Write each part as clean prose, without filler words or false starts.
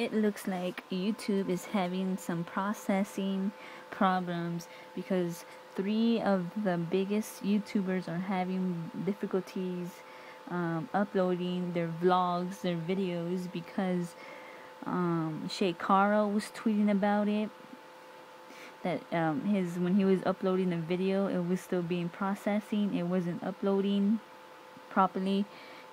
It looks like YouTube is having some processing problems because 3 of the biggest YouTubers are having difficulties uploading their vlogs, their videos, because Shay Caro was tweeting about it, that when he was uploading a video, it was still being processing, it wasn't uploading properly.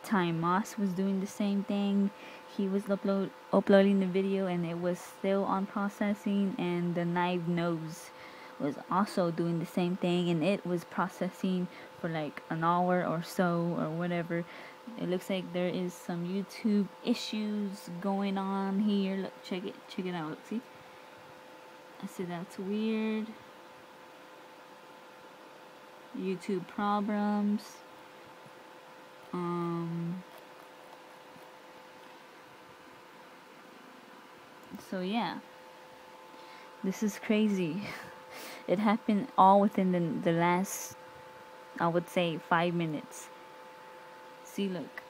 Ty Moss was doing the same thing. He was uploading the video and it was still on processing, and the KnifeNose was also doing the same thing and it was processing for like an hour or so or whatever. It looks like there is some YouTube issues going on here. Look, check it out. Look, see? I see, that's weird. YouTube problems. So yeah, this is crazy. It happened all within the last, I would say, 5 minutes. See, look,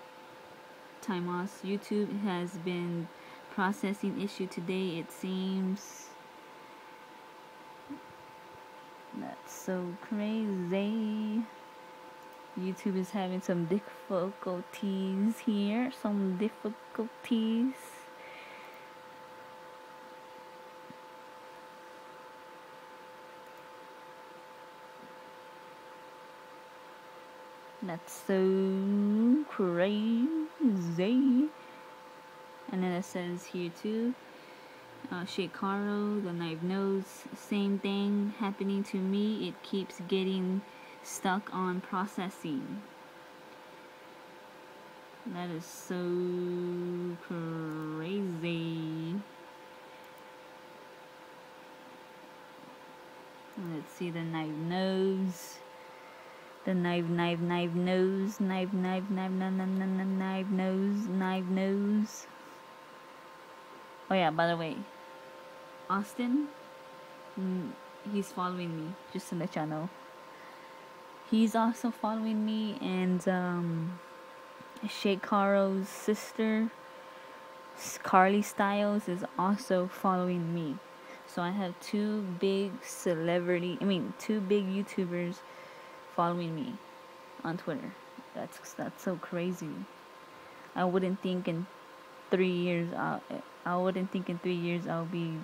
Ty Moss, YouTube has been processing issue today, it seems. That's so crazy. YouTube is having some difficulties here, some difficulties. That's so crazy. And then it says here too, Shay Caro, the KnifeNose, same thing happening to me. It keeps getting stuck on processing. That is so crazy. Let's see, the KnifeNose. The KnifeNose, KnifeNose. Oh yeah, by the way, Austin, he's following me, just to let y'all know. He's also following me, and Shay Caro's sister, Carly Styles, is also following me. So I have two big YouTubers following me on Twitter. That's so crazy. I wouldn't think in 3 years I'll be,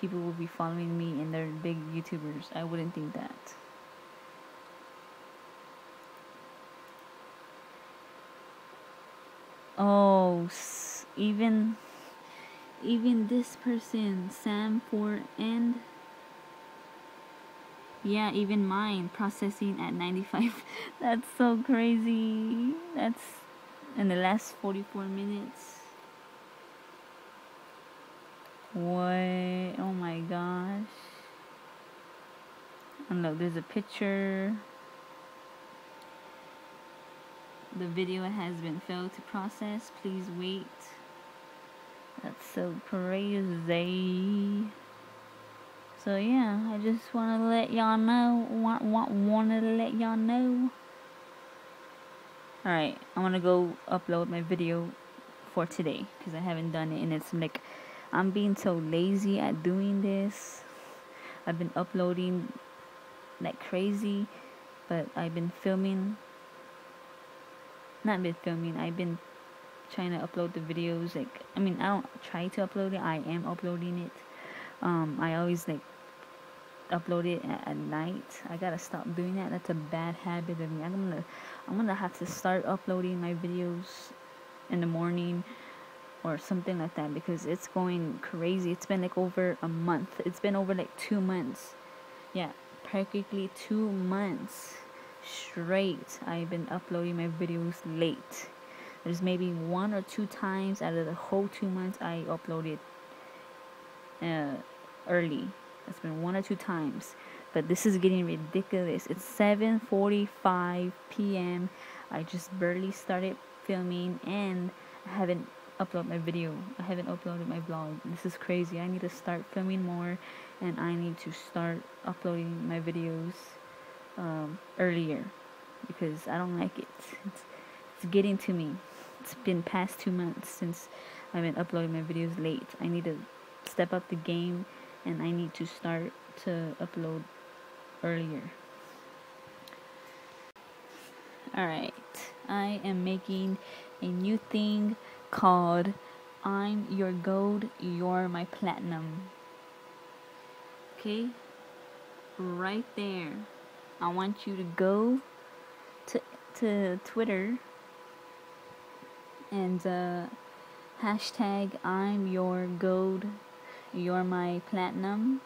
people will be following me and they're big YouTubers. I wouldn't think that. Oh, even this person, Sam4N. Yeah, even mine processing at 95. That's so crazy. That's in the last 44 minutes. What? Oh my gosh. And look, there's a picture. The video has been failed to process. Please wait. That's so crazy. So yeah, I just wanna let y'all know. Wanna let y'all know. All right, I'm gonna go upload my video for today because I haven't done it, and it's like I'm being so lazy at doing this. I've been uploading like crazy, but I've been filming. Not been filming. I've been trying to upload the videos. I don't try to upload it. I am uploading it. I always upload it at night. I gotta stop doing that. That's a bad habit of me. I'm gonna have to start uploading my videos in the morning or something like that, because it's going crazy. It's been over a month. It's been over 2 months. Yeah, practically 2 months straight. I've been uploading my videos late. There's maybe 1 or 2 times out of the whole 2 months I uploaded early. It's been 1 or 2 times, but this is getting ridiculous. It's 7:45 p.m. I just barely started filming and I haven't uploaded my video. I haven't uploaded my vlog. This is crazy. I need to start filming more, and I need to start uploading my videos earlier, because I don't like it. It's getting to me. it's been past 2 months since I've been uploading my videos late. I need to step up the game, and I need to start to upload earlier. Alright, I am making a new thing called I'm Your Gold, You're My Platinum. Okay, right there. I want you to go to Twitter and hashtag I'm Your Gold, You're My Platinum.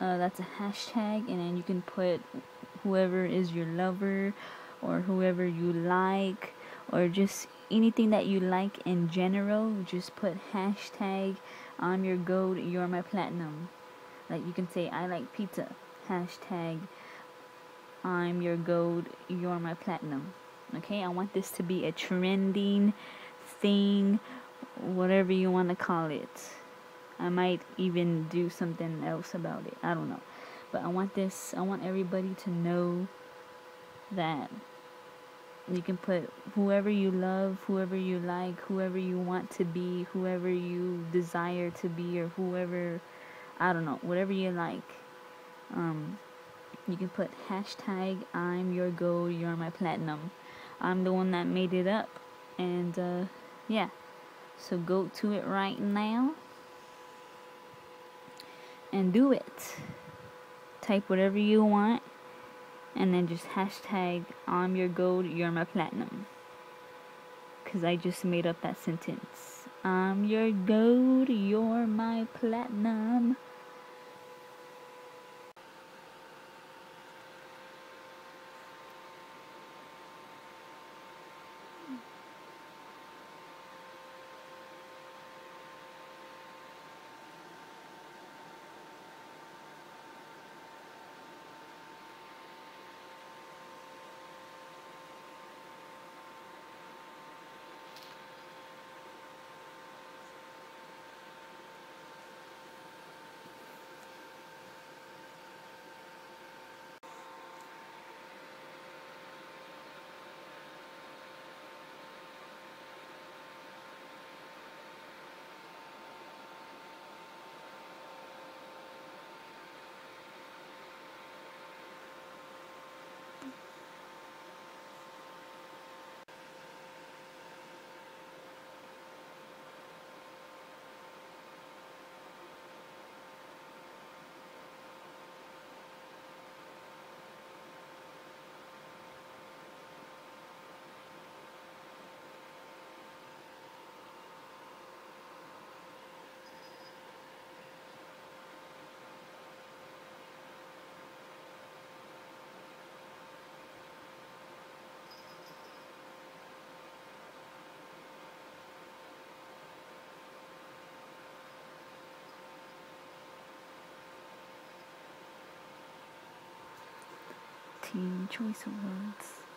That's a hashtag, and then you can put whoever is your lover or whoever you like, or just anything that you like in general. Just put hashtag I'm Your Gold, You're My Platinum. Like, you can say I like pizza, hashtag I'm Your Gold, You're My Platinum. Okay, I want this to be a trending thing, whatever you want to call it. I might even do something else about it, I don't know, but I want this, I want everybody to know that you can put whoever you love, whoever you like, whoever you want to be, whoever you desire to be, or whoever, I don't know, whatever you like. You can put hashtag I'm Your Gold, You're My Platinum. I'm the one that made it up, and yeah, so go to it right now and do it. Type whatever you want, and then just hashtag I'm Your Gold, You're My Platinum, because I just made up that sentence. I'm your gold, you're my platinum. Choice Awards.